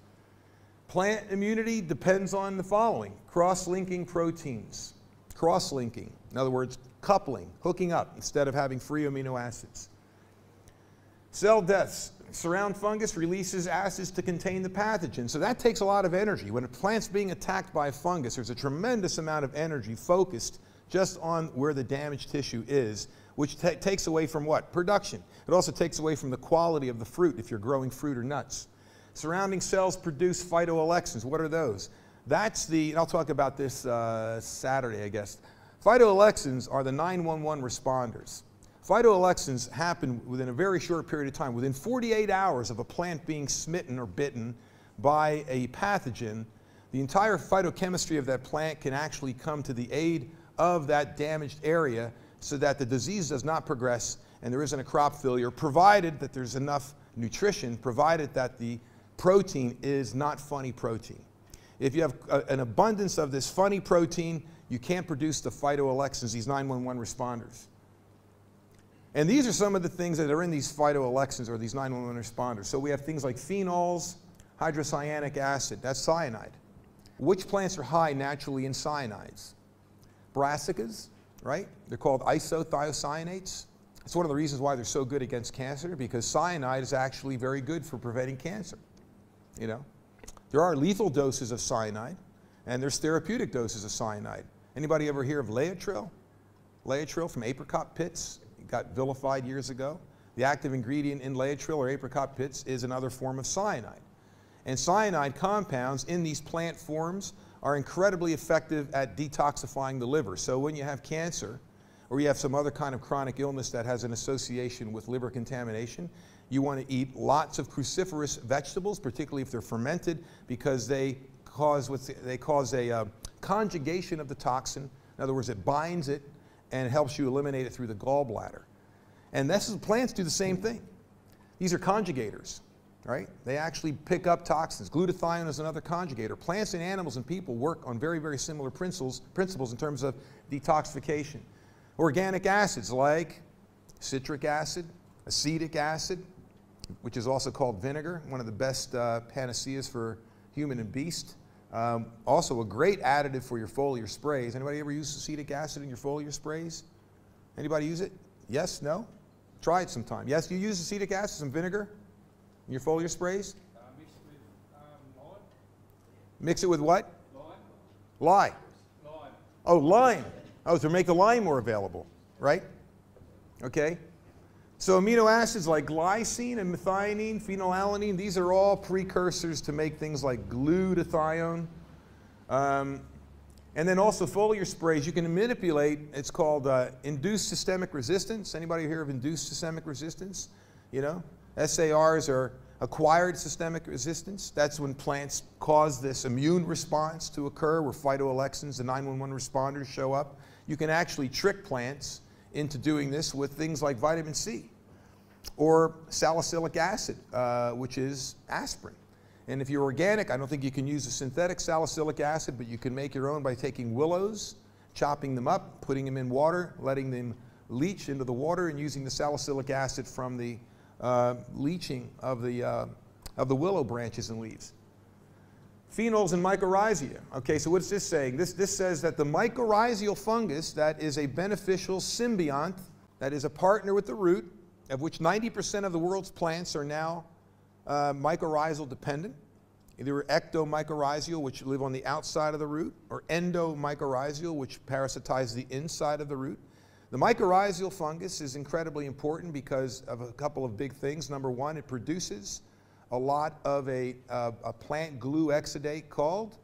Plant immunity depends on the following: cross-linking proteins, cross-linking, in other words, coupling, hooking up instead of having free amino acids. Cell deaths. Surround fungus releases acids to contain the pathogen. So that takes a lot of energy. When a plant's being attacked by a fungus, there's a tremendous amount of energy focused just on where the damaged tissue is, which takes away from what? Production. It also takes away from the quality of the fruit, if you're growing fruit or nuts. Surrounding cells produce phytoalexins. What are those? That's the, and I'll talk about this uh, Saturday, I guess. Phytoalexins are the nine one one responders. Phytoalexins happen within a very short period of time. Within forty-eight hours of a plant being smitten or bitten by a pathogen, the entire phytochemistry of that plant can actually come to the aid of that damaged area so that the disease does not progress and there isn't a crop failure, provided that there's enough nutrition, provided that the protein is not funny protein. If you have a, an abundance of this funny protein, you can't produce the phytoalexins, these nine one one responders. And these are some of the things that are in these phytoalexins or these nine one one responders. So we have things like phenols, hydrocyanic acid, that's cyanide. Which plants are high naturally in cyanides? Brassicas, right? They're called isothiocyanates. It's one of the reasons why they're so good against cancer, because cyanide is actually very good for preventing cancer. You know, There are lethal doses of cyanide, and there's therapeutic doses of cyanide. Anybody ever hear of Leotril? Leotril from apricot pits. It got vilified years ago. The active ingredient in Leotril or apricot pits is another form of cyanide. And cyanide compounds in these plant forms are incredibly effective at detoxifying the liver. So when you have cancer or you have some other kind of chronic illness that has an association with liver contamination, you want to eat lots of cruciferous vegetables, particularly if they're fermented, because they cause, what's, they cause a uh, conjugation of the toxin. In other words, it binds it and helps you eliminate it through the gallbladder. And this is, plants do the same thing. These are conjugators, right? They actually pick up toxins. Glutathione is another conjugator. Plants and animals and people work on very, very similar principles, principles in terms of detoxification. Organic acids like citric acid, acetic acid, which is also called vinegar, one of the best uh, panaceas for human and beast. Um, also a great additive for your foliar sprays. Anybody ever use acetic acid in your foliar sprays? Anybody use it? Yes? No? Try it sometime. Yes, you use acetic acid, some vinegar in your foliar sprays? Uh, mix it with um, lime. Mix it with what? Lime. Lime. Lime. Oh, lime. Oh, to make the lime more available, right? Okay. So amino acids like glycine and methionine, phenylalanine, these are all precursors to make things like glutathione. Um, and then also foliar sprays, you can manipulate, it's called uh, induced systemic resistance. Anybody here of induced systemic resistance? You know, S A Rs are acquired systemic resistance. That's when plants cause this immune response to occur where phytoalexins, the nine one one responders show up. You can actually trick plants into doing this with things like vitamin C or salicylic acid, uh, which is aspirin. And if you're organic, I don't think you can use a synthetic salicylic acid, but you can make your own by taking willows, chopping them up, putting them in water, letting them leach into the water, and using the salicylic acid from the uh, leaching of the, uh, of the willow branches and leaves. Phenols and mycorrhizae. Okay, so what's this saying? This, this says that the mycorrhizal fungus that is a beneficial symbiont, that is a partner with the root, of which ninety percent of the world's plants are now uh, mycorrhizal dependent. Either ectomycorrhizal, which live on the outside of the root, or endomycorrhizal, which parasitize the inside of the root. The mycorrhizal fungus is incredibly important because of a couple of big things. Number one, it produces a lot of a, uh, a plant glue exudate called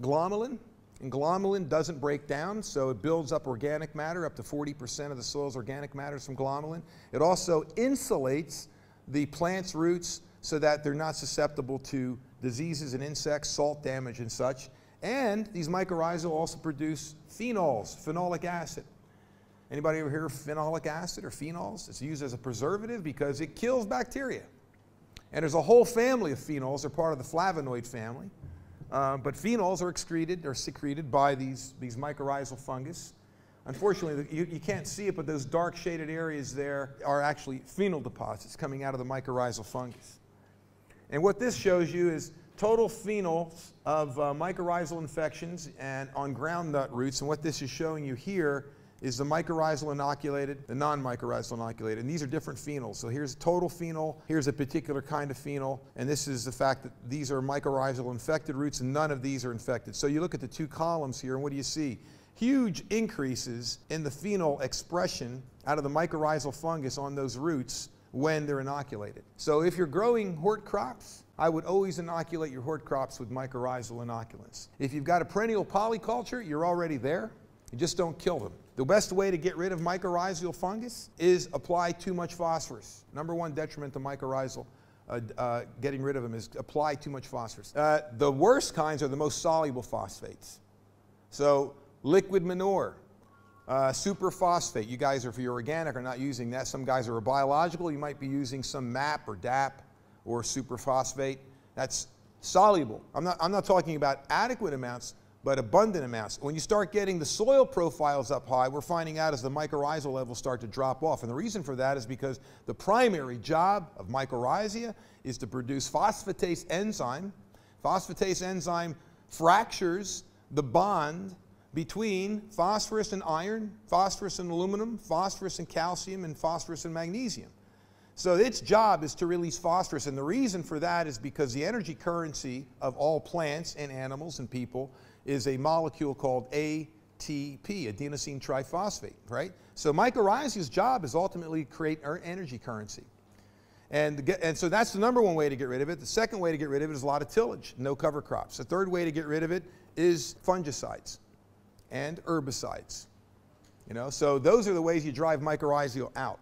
glomalin. And glomalin doesn't break down, so it builds up organic matter. Up to forty percent of the soil's organic matter is from glomalin. It also insulates the plant's roots so that they're not susceptible to diseases and insects, salt damage and such. And these mycorrhizae also produce phenols, phenolic acid. Anybody ever hear of phenolic acid or phenols? It's used as a preservative because it kills bacteria. And there's a whole family of phenols. They're part of the flavonoid family. Um, but phenols are excreted or secreted by these, these mycorrhizal fungus. Unfortunately, you, you can't see it, but those dark shaded areas there are actually phenol deposits coming out of the mycorrhizal fungus. And what this shows you is total phenols of uh, mycorrhizal infections and on groundnut roots. And what this is showing you here is the mycorrhizal inoculated, the non-mycorrhizal inoculated, and these are different phenols. So here's total phenol, here's a particular kind of phenol, and this is the fact that these are mycorrhizal infected roots and none of these are infected. So you look at the two columns here and what do you see? Huge increases in the phenol expression out of the mycorrhizal fungus on those roots when they're inoculated. So if you're growing hort crops, I would always inoculate your hort crops with mycorrhizal inoculants. If you've got a perennial polyculture, you're already there, you just don't kill them. The best way to get rid of mycorrhizal fungus is apply too much phosphorus. Number one detriment to mycorrhizal, uh, uh, getting rid of them, is apply too much phosphorus. Uh, the worst kinds are the most soluble phosphates. So liquid manure, uh, superphosphate. You guys, are, if you're organic, are not using that. Some guys are biological. You might be using some M A P or D A P or superphosphate. That's soluble. I'm not, I'm not talking about adequate amounts, but abundant amounts. When you start getting the soil profiles up high, we're finding out as the mycorrhizal levels start to drop off. And the reason for that is because the primary job of mycorrhizae is to produce phosphatase enzyme. Phosphatase enzyme fractures the bond between phosphorus and iron, phosphorus and aluminum, phosphorus and calcium, and phosphorus and magnesium. So its job is to release phosphorus, and the reason for that is because the energy currency of all plants and animals and people is a molecule called A T P, adenosine triphosphate, right? So mycorrhiza's job is ultimately to create energy currency. And, and so that's the number one way to get rid of it. The second way to get rid of it is a lot of tillage, no cover crops. The third way to get rid of it is fungicides and herbicides. You know, so those are the ways you drive mycorrhiza out.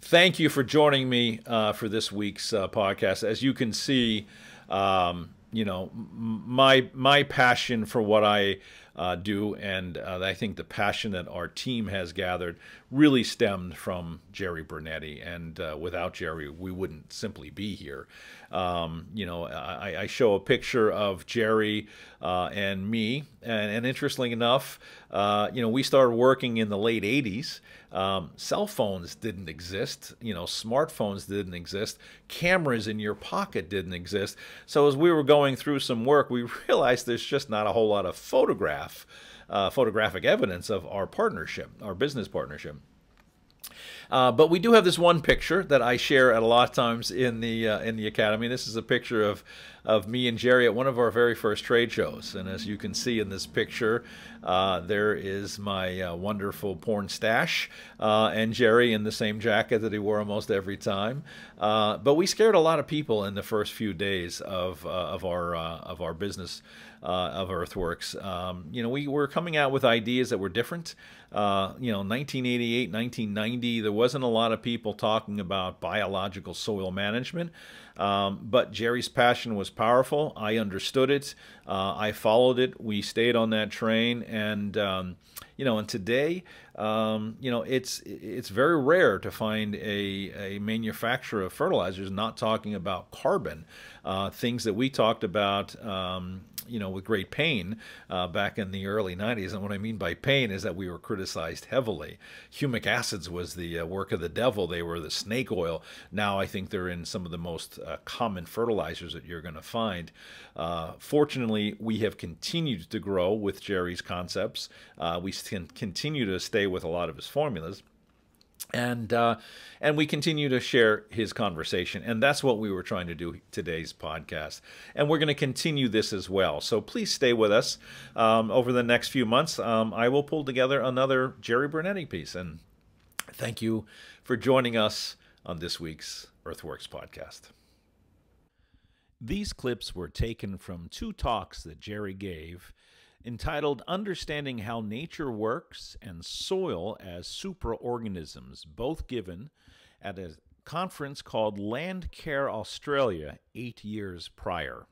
Thank you for joining me uh, for this week's uh, podcast. As you can see, um, you know, my my passion for what I uh, do, and uh, I think the passion that our team has gathered really stemmed from Jerry Brunetti. And uh, without Jerry, we wouldn't simply be here. Um, you know, I, I show a picture of Jerry uh, and me, and, and interestingly enough, uh, you know, we started working in the late eighties. Um, cell phones didn't exist, you know, smartphones didn't exist, cameras in your pocket didn't exist. So as we were going through some work, we realized there's just not a whole lot of photograph, uh, photographic evidence of our partnership, our business partnership. Uh, but we do have this one picture that I share at a lot of times in the uh, in the academy. This is a picture of of me and Jerry at one of our very first trade shows. And as you can see in this picture, uh, there is my uh, wonderful porn stash uh, and Jerry in the same jacket that he wore almost every time. Uh, but we scared a lot of people in the first few days of uh, of our uh, of our business. Uh, of Earthworks. Um, you know, we were coming out with ideas that were different. Uh, you know, nineteen eighty-eight, nineteen ninety, there wasn't a lot of people talking about biological soil management. Um, but Jerry's passion was powerful. I understood it. Uh, I followed it. We stayed on that train. And, um, you know, and today, um, you know, it's it's very rare to find a, a manufacturer of fertilizers not talking about carbon, uh, things that we talked about, um, you know, with great pain uh, back in the early nineties. And what I mean by pain is that we were criticized heavily. Humic acids was the uh, work of the devil. They were the snake oil. Now I think they're in some of the most uh, common fertilizers that you're going to find. Uh, fortunately, we have continued to grow with Jerry's concepts. Uh, we can continue to stay with a lot of his formulas. And uh, and we continue to share his conversation. And that's what we were trying to do today's podcast. And we're going to continue this as well. So please stay with us um, over the next few months. Um, I will pull together another Jerry Brunetti piece. And thank you for joining us on this week's Earthworks podcast. These clips were taken from two talks that Jerry gave, entitled Understanding How Nature Works and Soil as Superorganisms, both given at a conference called Landcare Australia eight years prior.